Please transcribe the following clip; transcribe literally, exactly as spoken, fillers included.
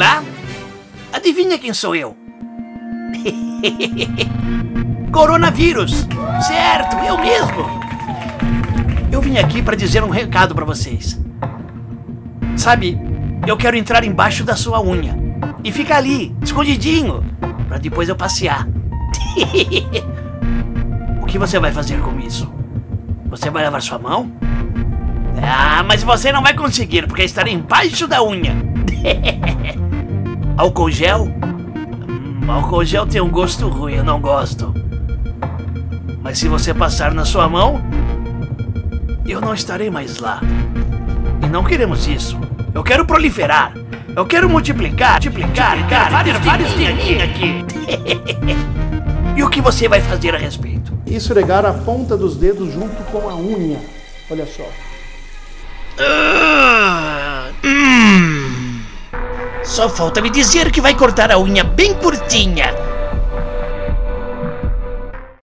Olá? Adivinha quem sou eu? Coronavírus! Certo, eu mesmo! Eu vim aqui para dizer um recado para vocês. Sabe, eu quero entrar embaixo da sua unha e ficar ali, escondidinho, para depois eu passear. O que você vai fazer com isso? Você vai lavar sua mão? Ah, mas você não vai conseguir, porque estarei embaixo da unha. Álcool gel? Hum, álcool gel tem um gosto ruim, eu não gosto. Mas se você passar na sua mão, eu não estarei mais lá. E não queremos isso. Eu quero proliferar. Eu quero multiplicar, multiplicar, multiplicar vários, vários dinheirinhos aqui. E o que você vai fazer a respeito? Esfregar a ponta dos dedos junto com a unha. Olha só. Uh, hum. Só falta me dizer que vai cortar a unha bem curtinha.